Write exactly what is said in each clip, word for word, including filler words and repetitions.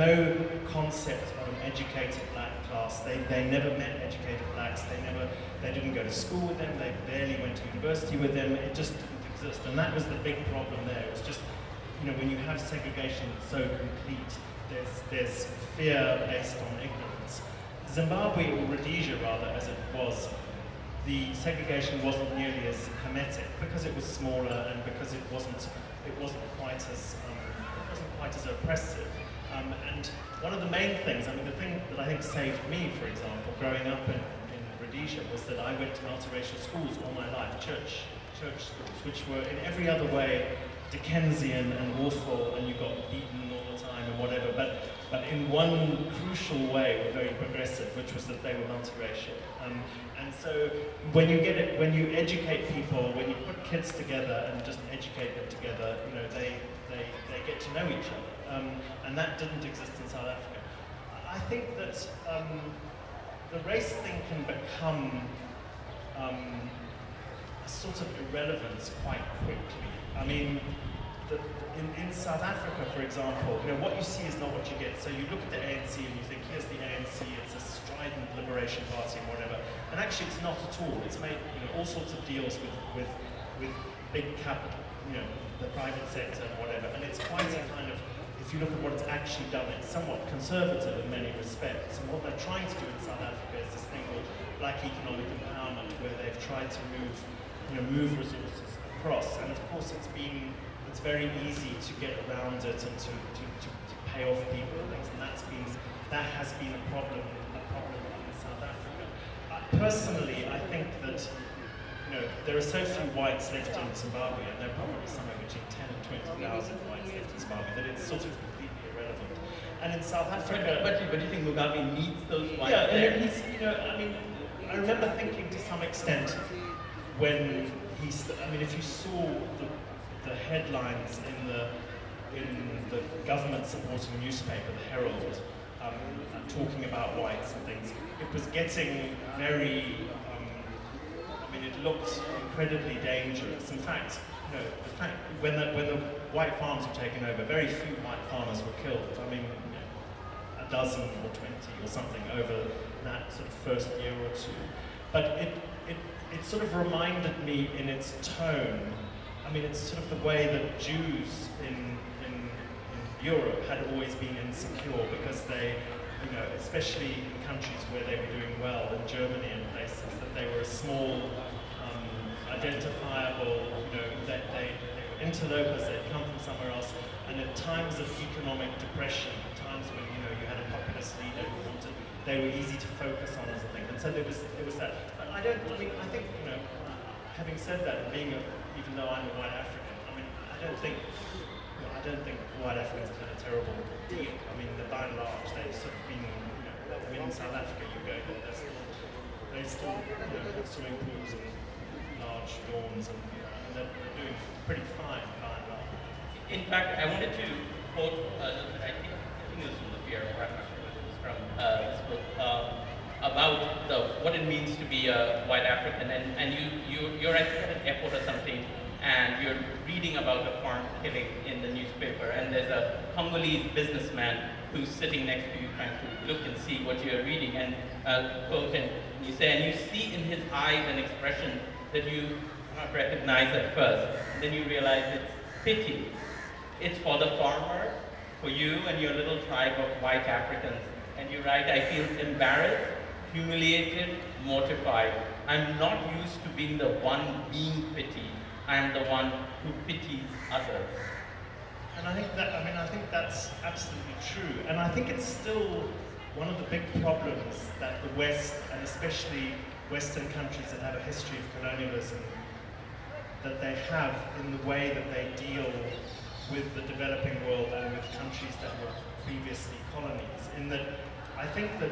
No concept of an educated black class. They, they never met educated blacks. They never, they didn't go to school with them. They barely went to university with them. It just didn't exist. And that was the big problem there. It was just, you know, when you have segregation so complete, there's, there's fear based on ignorance. Zimbabwe, or Rhodesia rather, as it was, the segregation wasn't nearly as hermetic because it was smaller and because it wasn't, it wasn't quite as, um, it wasn't quite as oppressive. Um, and one of the main things, I mean, the thing that I think saved me, for example, growing up in, in Rhodesia, was that I went to multiracial schools all my life, church, church schools, which were in every other way Dickensian and awful, and you got beaten all the time and whatever, but, but in one crucial way were very progressive, which was that they were multiracial. Um, and so when you get it, when you educate people, when you put kids together and just educate them together, you know, they, they, they get to know each other. Um, and that didn't exist in South Africa. I think that um, the race thing can become um, a sort of irrelevance quite quickly. I mean, the, in, in South Africa, for example, you know, what you see is not what you get. So you look at the A N C and you think, here's the A N C, it's a strident liberation party or whatever. And actually it's not at all. It's made, you know, all sorts of deals with, with, with big capital, you know, the private sector and whatever. And it's quite a kind of, if you look at what it's actually done, it's somewhat conservative in many respects. And what they're trying to do in South Africa is this thing called black economic empowerment, where they've tried to move, you know, move resources across. And of course, it's been, it's very easy to get around it and to, to, to, to pay off people and things. And that's been, that has been a problem, a problem in South Africa. Uh, personally, I think that, you know, there are so few whites left in Zimbabwe, and there are probably somewhere between ten and twenty thousand whites left in Zimbabwe, that it's sort of completely irrelevant. And in South Africa... But, but, but do you think Mugabe needs those whites yeah, there? Yeah, you know, I mean, I remember thinking to some extent when he... I mean, if you saw the, the headlines in the, in the government-supporting newspaper, the Herald, um, talking about whites and things, it was getting very... I mean, it looked incredibly dangerous. In fact, you know, the fact when the when the white farms were taken over, very few white farmers were killed. I mean, you know, a dozen or twenty or something over that sort of first year or two. But it it it sort of reminded me in its tone. I mean, it's sort of the way that Jews in in, in Europe had always been insecure because they. You know, especially in countries where they were doing well, in Germany and places, that they were a small, um, identifiable, you know, that they, they were interlopers, they'd come from somewhere else, and at times of economic depression, at times when, you know, you had a populist leader who wanted, they were easy to focus on as a thing, and so there was, there was that. But I don't, I mean, I think, you know, having said that, being a, even though I'm a white African, I mean, I don't think, I don't think white Africans have done a terrible deal. I mean, the, by and large, they've sort of been, you know, I mean, in South Africa, you go, there's still, there's still, you know, swimming pools and large lawns, and, you know, and they're doing pretty fine, by and large. In fact, I wanted to quote, uh, I think it was from the Pierre, or I'm not sure whether it was from uh, this book, um, about the, what it means to be a white African, and, and you, you, you're at an airport or something, and you're reading about a farm killing in the newspaper, and there's a Congolese businessman who's sitting next to you trying to look and see what you're reading, and uh, quote, and you say, and you see in his eyes an expression that you not recognize at first, and then you realize it's pity. It's for the farmer, for you and your little tribe of white Africans, and you write, I feel embarrassed, humiliated, mortified. I'm not used to being the one being pitied. I am the one who pities others. And I think that, I mean, I think that's absolutely true. And I think it's still one of the big problems that the West, and especially Western countries that have a history of colonialism, that they have in the way that they deal with the developing world and with countries that were previously colonies. In that, I think that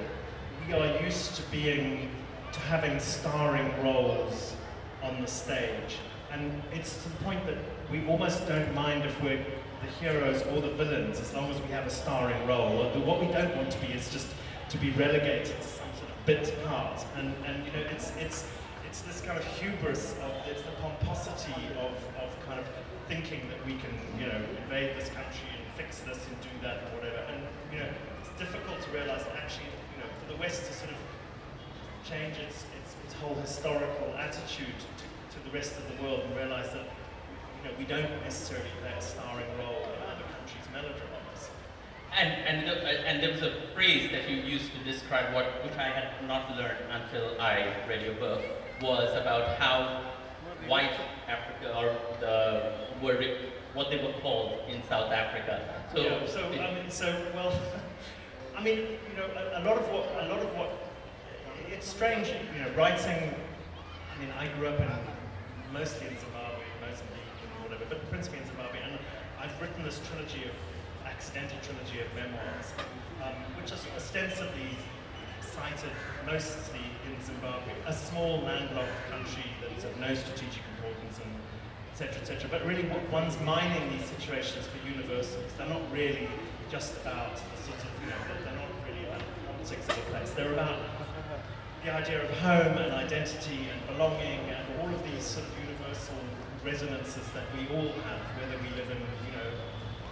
we are used to being, to having starring roles on the stage. And it's to the point that we almost don't mind if we're the heroes or the villains, as long as we have a starring role. What we don't want to be is just to be relegated to some sort of bit part. And, and you know, it's, it's, it's this kind of hubris, of, it's the pomposity of, of kind of thinking that we can, you know, invade this country and fix this and do that or whatever. And you know, it's difficult to realize actually, you know, for the West to sort of change its its, its whole historical attitude to, to the rest of the world and realize that you know we don't necessarily play a starring role in other countries' melodramas. And and the, and there was a phrase that you used to describe what, which I had not learned until I read your book, was about how white Africa or the were what they were called in South Africa. So, yeah, so I mean, so well, I mean, you know, a, a lot of what, a lot of what, it's strange, you know, writing. I mean, I grew up in mostly in Zimbabwe, Mozambique, and whatever, but principally in Zimbabwe, and I've written this trilogy of accidental trilogy of memoirs, um, which is ostensibly cited mostly in Zimbabwe, a small landlocked country that is of no strategic importance, and et cetera, et cetera. But really, what one's mining these situations for universals. They're not really just about the sort of, you know, they're not really about politics of a place. They're about the idea of home and identity and belonging and all of these sort of universal resonances that we all have, whether we live in, you know,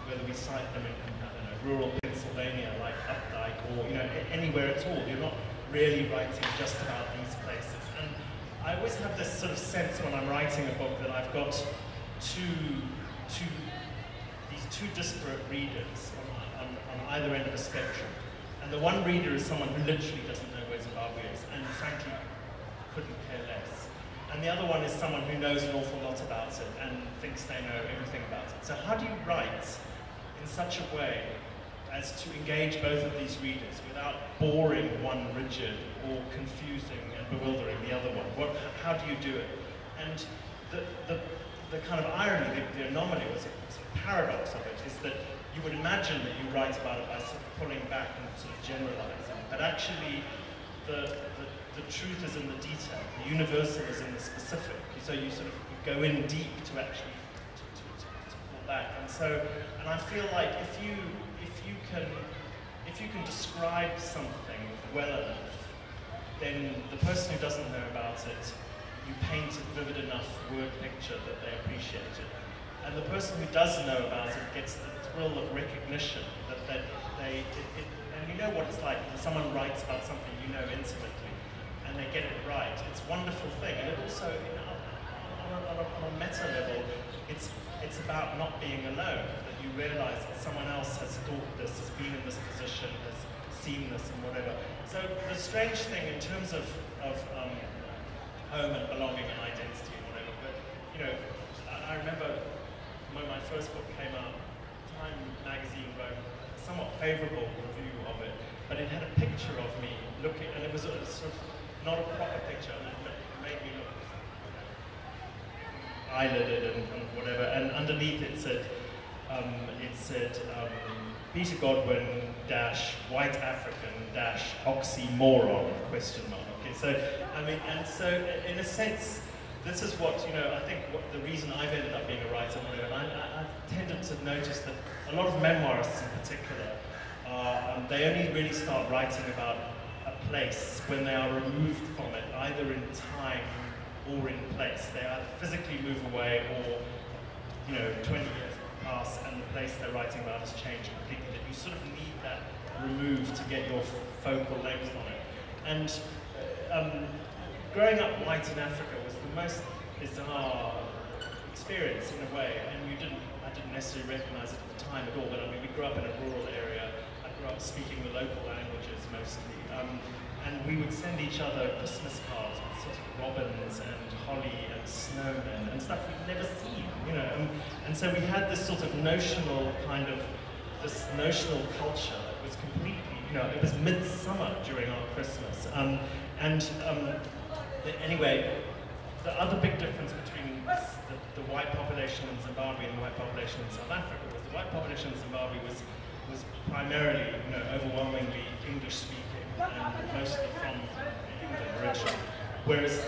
whether we cite them in, I don't know, rural Pennsylvania, like Updike, or, you know, anywhere at all. You're not really writing just about these places. And I always have this sort of sense when I'm writing a book that I've got two, two, these two disparate readers on, on, on either end of a spectrum. And the one reader is someone who literally doesn't know where Zimbabwe is, and frankly, couldn't care less. And the other one is someone who knows an awful lot about it and thinks they know everything about it. So how do you write in such a way as to engage both of these readers without boring one rigid or confusing and bewildering the other one? What, how do you do it? And the, the, the kind of irony, the, the anomaly, was a sort of paradox of it, is that you would imagine that you write about it by sort of pulling back and sort of generalizing, but actually the, the, the truth is in the detail, the universal is in the specific. So you sort of you go in deep to actually to, to, to, to pull back. And so, and I feel like if you, If you can, if you can describe something well enough, then the person who doesn't know about it, you paint a vivid enough word picture that they appreciate it. And the person who does know about it gets the thrill of recognition that they, they it, it, and you know what it's like when someone writes about something you know intimately, and they get it right. It's a wonderful thing, and it also, you know, on, a, on, a, on a meta level, it's it's about not being alone. You realize that someone else has thought this, has been in this position, has seen this and whatever. So the strange thing in terms of, of um, home and belonging and identity and whatever, but you know, I, I remember when my first book came out, Time magazine wrote a somewhat favorable review of it, but it had a picture of me looking, and it was a, sort of not a proper picture, and it made me look, you know, eyelided and, and whatever, and underneath it said, Um, it said, um, Peter Godwin dash white African dash oxymoron question mark. Okay, so I mean, and so in a sense, this is what, you know, I think what the reason I've ended up being a writer, and I, I, I've tended to notice that a lot of memoirists in particular, uh, um, they only really start writing about a place when they are removed from it, either in time or in place. They either physically move away or, you know, twenty years past and the place they're writing about has changed completely, that you sort of need that remove to get your focal length on it. And um, growing up white in Africa was the most bizarre experience in a way, and you didn't, I didn't necessarily recognise it at the time at all, but I mean, we grew up in a rural area, I grew up speaking the local languages mostly, um, and we would send each other Christmas cards with sort of robins and holly and snowmen and stuff we'd never seen, you know. And, and so we had this sort of notional kind of, this notional culture that was completely, you know, it was midsummer during our Christmas. Um, and um, the, anyway, the other big difference between the, the white population in Zimbabwe and the white population in South Africa was the white population in Zimbabwe was, was primarily, you know, overwhelmingly English-speaking, and mostly from England originally. Whereas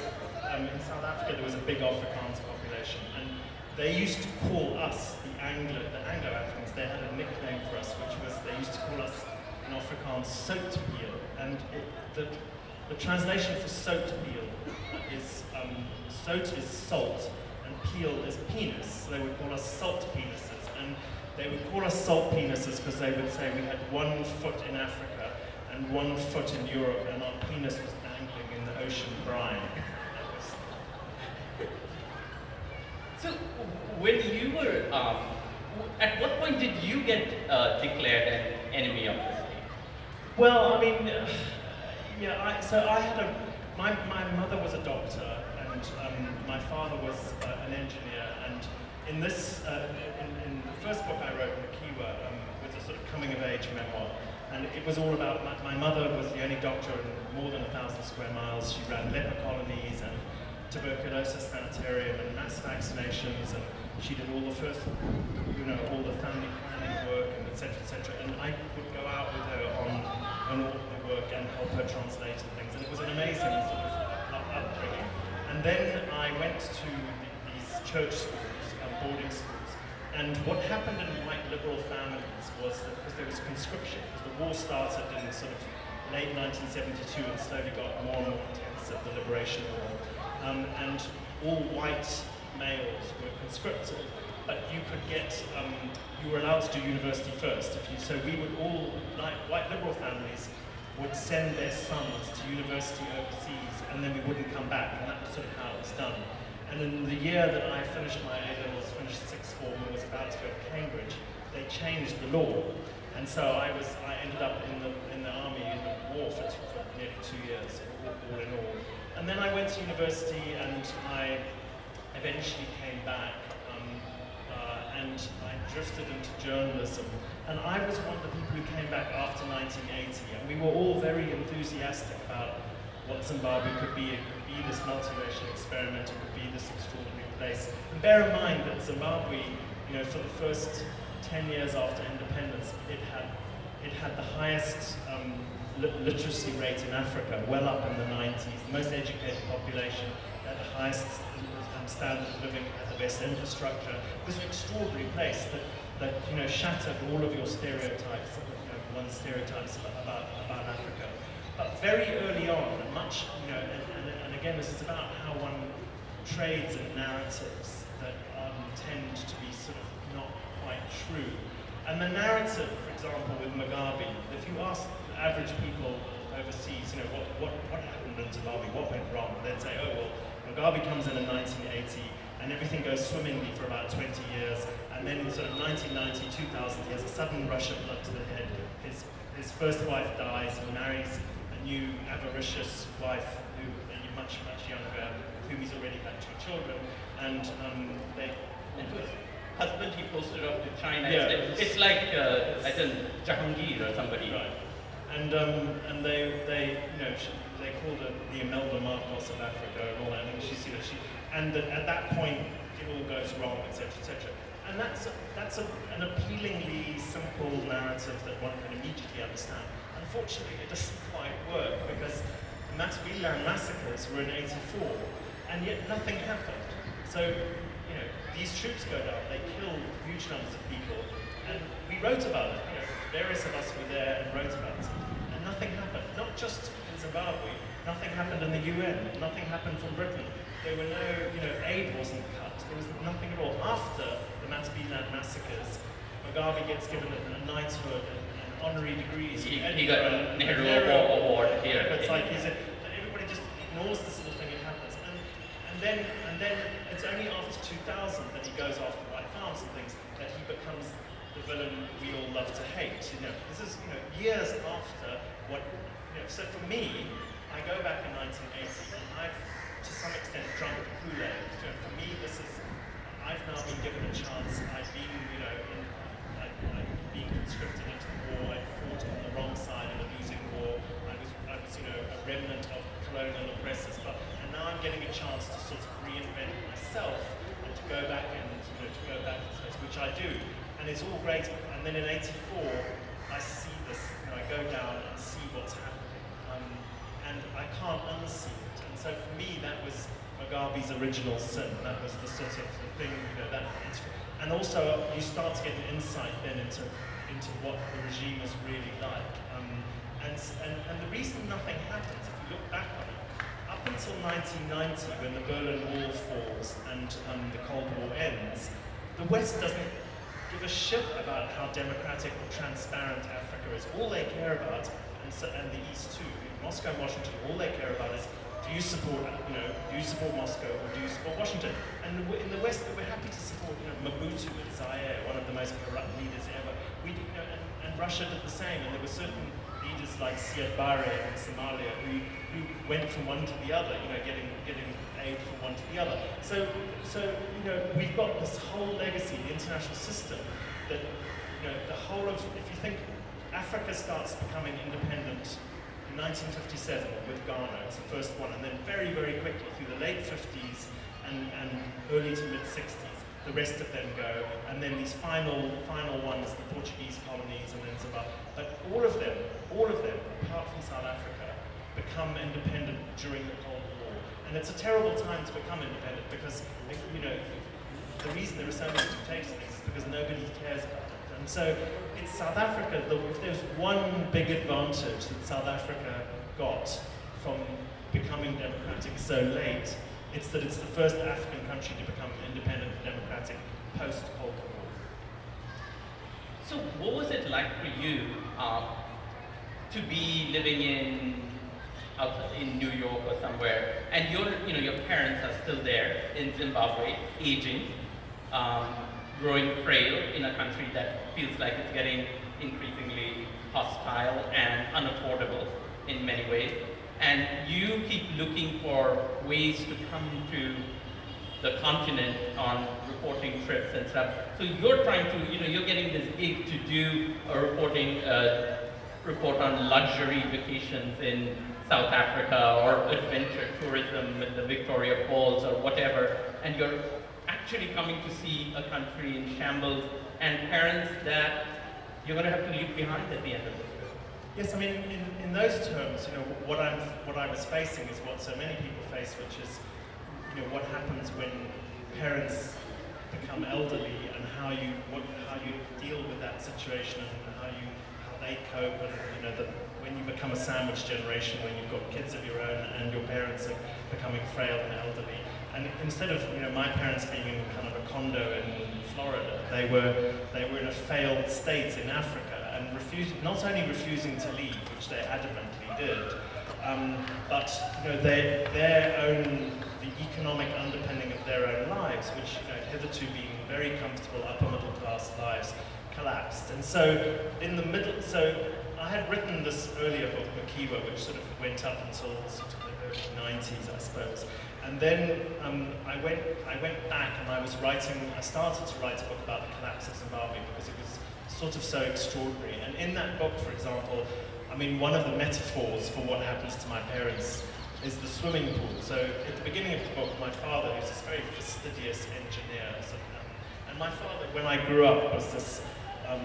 um, in South Africa there was a big Afrikaans population, and they used to call us the Anglo, the Anglo-Africans. They had a nickname for us, which was they used to call us an Afrikaans soat peel, and it, the, the translation for soat peel is um, soat is salt and peel is penis. So they would call us salt penises. and they would call us salt penises because they would say we had one foot in Africa and one foot in Europe, and our penis was dangling in the ocean brine. So when you were, um, at what point did you get uh, declared an enemy of the state? Well, I mean, uh, yeah, I, so I had a, my, my mother was a doctor, and um, my father was uh, an engineer, and in this, uh, in, in the first book I wrote, Makiwa, um, was a sort of coming of age memoir, and it was all about, my, my mother was the only doctor in more than a thousand square miles. She ran leper colonies and tuberculosis sanitarium and mass vaccinations, and she did all the first, you know, all the family planning work, and et cetera, et cetera. And I would go out with her on, on all the work and help her translate and things. And it was an amazing sort of upbringing. And then I went to these church schools and boarding schools. And what happened in white liberal families was that, because there was conscription, because the war started in sort of late nineteen seventy-two and slowly got more and more intense at the Liberation War. Um, and all white males were conscripted, but you could get, um, you were allowed to do university first. If you, so we would all, like white liberal families, would send their sons to university overseas, and then we wouldn't come back, and that was sort of how it was done. And in the year that I finished my A-levels, finished sixth form, and was about to go to Cambridge, they changed the law. And so I was, I ended up in the, in the army, in the war for, two, for nearly two years, all in all. And then I went to university, and I eventually came back, um, uh, and I drifted into journalism. And I was one of the people who came back after nineteen eighty, and we were all very enthusiastic about what Zimbabwe could be. It could be this multiracial experiment, it could be this extraordinary place. And bear in mind that Zimbabwe, you know, for the first ten years after independence, it had, it had the highest um, literacy rate in Africa, well up in the nineties, the most educated population, at the highest standard of living, at the best infrastructure. It was an extraordinary place that, that you know, shattered all of your stereotypes, you know, one's stereotypes about, about Africa. But very early on, and much, you know, and, and, and again, this is about how one trades in narratives that um, tend to be sort of not quite true. And the narrative, for example, with Mugabe, if you ask average people overseas, you know, what, what, what happened in Zimbabwe, what went wrong, they'd say, oh, well, Mugabe comes in in nineteen eighty, and everything goes swimmingly for about twenty years, and then in sort of nineteen ninety, two thousand, he has a sudden rush of blood to the head. His, his first wife dies, he marries a new avaricious wife, who is much, much younger, with whom he's already had two children, and um, they... husband he posted off to China. Yeah, it's, it's like uh, it's, I think Jahangir or somebody. Right. And um, and they they you know they called her the Imelda Marcos of Africa and all that. And she's you know she and the, at that point it all goes wrong, et cetera, et cetera. And that's that's a, an appealingly simple narrative that one can immediately understand. Unfortunately, it doesn't quite work because the Matabeleland massacres were in eighty-four, and yet nothing happened. So. You know, these troops go down, they kill huge numbers of people, and we wrote about it, you know, various of us were there and wrote about it, and nothing happened, not just in Zimbabwe, nothing happened in the U N, nothing happened from Britain, there were no, you know, aid wasn't cut, there was nothing at all. After the Matabeleland massacres, Mugabe gets given a, a knighthood and, and honorary degrees. He, he got a Nehru Award here. But it's like, he said, everybody just ignores this little thing that happens, and, and then, and then, it's only after two thousand that he goes after white farms and things that he becomes the villain we all love to hate. You know, this is you know years after what. You know, so for me, I go back in nineteen eighty, and I've to some extent drunk Kool-Aid. You know, for me, this is I've now been given a chance. I've been you know in, I've, I've been conscripted into the war. I fought on the wrong side of a losing war. I was I was you know a remnant of colonial oppressors, but and now I'm getting a chance to sort of reinvent myself. And to go back and you know, to go back to space, which I do, and it's all great. And then in eighty-four, I see this, you know, I go down and see what's happening, um, and I can't unsee it. And so for me, that was Mugabe's original sin. That was the sort of the thing, you know, that. And also, you start to get an insight then into into what the regime is really like. Um, and and and the reason nothing happens, if you look back on it. Up until nineteen ninety, when the Berlin Wall falls and um, the Cold War ends, the West doesn't give a shit about how democratic or transparent Africa is. All they care about, and, so, and the East too, in Moscow and Washington, all they care about is, do you support, you know, do you support Moscow or do you support Washington? And in the West, we're happy to support, you know, Mobutu in Zaire, one of the most corrupt leaders ever. We, you know, and, and Russia did the same, and there were certain leaders like Siad Barre in Somalia who, who went from one to the other, you know, getting getting aid from one to the other. So, so you know, we've got this whole legacy, the international system, that, you know, the whole of, if you think Africa starts becoming independent in nineteen fifty-seven with Ghana, it's the first one, and then very, very quickly through the late fifties and, and early to mid sixties, the rest of them go, and then these final, final ones, the Portuguese colonies and then Zimbabwe, but all of them, all of them, apart from South Africa, become independent during the Cold War. And it's a terrible time to become independent because, you know, the reason there are so many dictators is because nobody cares about it. And so it's South Africa, if there's one big advantage that South Africa got from becoming democratic so late, it's that it's the first African country to become independent and democratic post-Cold War. So what was it like for you um, to be living in in New York or somewhere, and your, you know, your parents are still there in Zimbabwe, aging, um, growing frail in a country that feels like it's getting increasingly hostile and unaffordable in many ways? And you keep looking for ways to come to the continent on reporting trips and stuff. So you're trying to, you know, you're getting this gig to do a reporting uh, report on luxury vacations in South Africa or adventure tourism in the Victoria Falls or whatever. And you're actually coming to see a country in shambles and parents that you're going to have to leave behind at the end of the trip. Yes, I mean, in, in those terms, you know, what I'm, what I was facing is what so many people face, which is, you know, what happens when parents become elderly and how you, what, how you deal with that situation and how you, how they cope, and, you know, the, when you become a sandwich generation, when you've got kids of your own and your parents are becoming frail and elderly. And instead of, you know, my parents being in kind of a condo in Florida, they were, they were in a failed state in Africa. Refusing, not only refusing to leave, which they adamantly did, um, but, you know, their, their own, the economic underpinning of their own lives, which, you know, had hitherto been very comfortable upper middle class lives, collapsed. And so in the middle, so I had written this earlier book, Makiwa, which sort of went up until sort of the early nineties, I suppose. And then um, I went, I went back and I was writing, I started to write a book about the collapse of Zimbabwe because it was sort of so extraordinary. And in that book, for example, I mean, one of the metaphors for what happens to my parents is the swimming pool. So at the beginning of the book, my father, who's this very fastidious engineer, sort of, um, and my father, when I grew up, was this, um,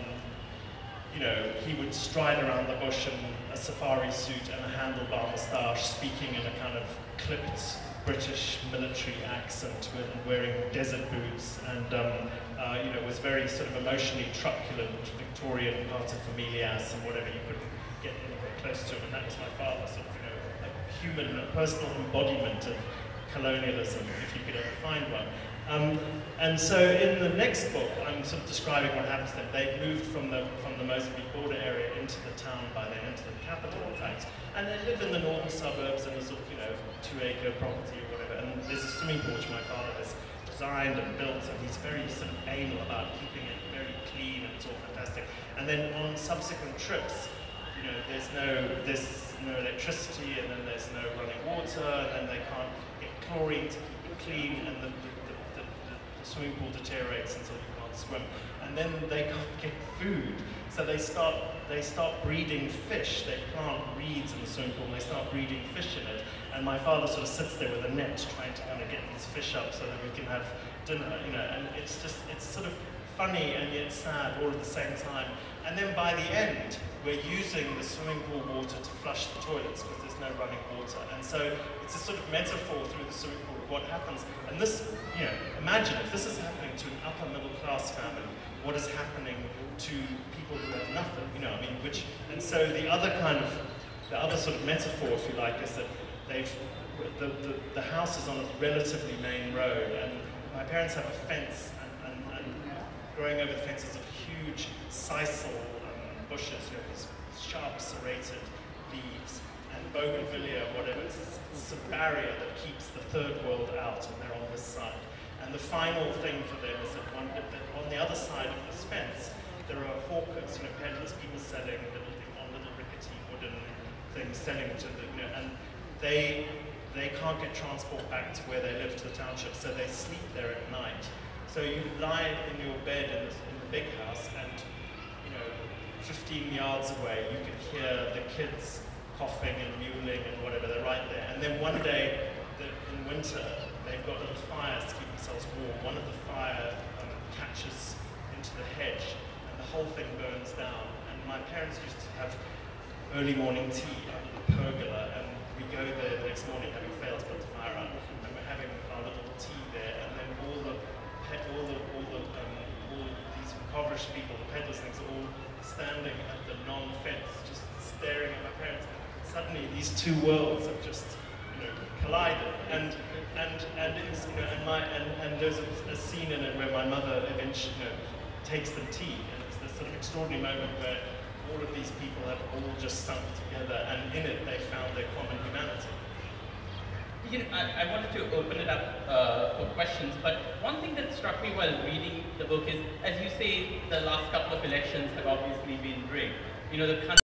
you know, he would stride around the bush in a safari suit and a handlebar moustache, speaking in a kind of clipped British military accent, and wearing desert boots, and um, uh, you know, was very sort of emotionally truculent Victorian paterfamilias and whatever, you couldn't get anywhere close to him, and that was my father, sort of, you know, a human, a personal embodiment of colonialism, if you could ever find one. Um, and so in the next book, I'm sort of describing what happens to them. They've moved from the, from the Mozambique border area into the town by then, into the capital, in fact. And they live in the northern suburbs in a sort of, you know, two-acre property or whatever. And there's a swimming pool which my father has designed and built, and he's very sort of anal about keeping it very clean, and it's all fantastic. And then on subsequent trips, you know, there's no, there's no electricity, and then there's no running water, and then they can't get chlorine to keep it clean, and the, the swimming pool deteriorates until you can't swim, and then they can't get food. So they start they start breeding fish. They plant reeds in the swimming pool, and they start breeding fish in it. And my father sort of sits there with a net, trying to kind of get these fish up so that we can have dinner, you know. And it's just, it's sort of funny and yet sad all at the same time. And then by the end, we're using the swimming pool water to flush the toilets because there's no running water. And so it's a sort of metaphor through the swimming pool of what happens. And this, you know, imagine if this is happening to an upper middle class family, what is happening to people who have nothing, you know, I mean, which, and so the other kind of, the other sort of metaphor, if you like, is that they've, the, the, the house is on a relatively main road, and my parents have a fence, and, and, and growing over fences of huge sisal um, bushes, you know, these sharp serrated leaves, and bougainvillea, whatever, it's, it's a barrier that keeps the third world out, and they're on this side. And the final thing for them is that, one, that on the other side of this fence, there are hawkers, you know, peddlers, people selling little, on little rickety wooden things, selling to the, you know, and they, they can't get transport back to where they live, to the township, so they sleep there at night. So you lie in your bed in the, in the big house, and you know, fifteen yards away, you can hear the kids coughing and mewling and whatever, they're right there. And then one day, the, in winter, they've got little fires to keep themselves warm. One of the fire um, catches into the hedge, and the whole thing burns down. And my parents used to have early morning tea under the pergola, and we go there the next morning, having failed to put the fire out, and we're having our little tea there, and then all the all the all the um, all these impoverished people, the peddlers, things, are all standing at the non-fence, just staring at my parents. Suddenly, these two worlds have just, you know, collided, and and and it was, you know, and my and and there's a scene in it where my mother eventually, you know, takes them tea, and it's this sort of extraordinary moment where all of these people have all just sunk together, and in it they found their common humanity. You know, I, I wanted to open it up uh, for questions, but one thing that struck me while reading the book is, as you say, the last couple of elections have obviously been rigged. You know, the country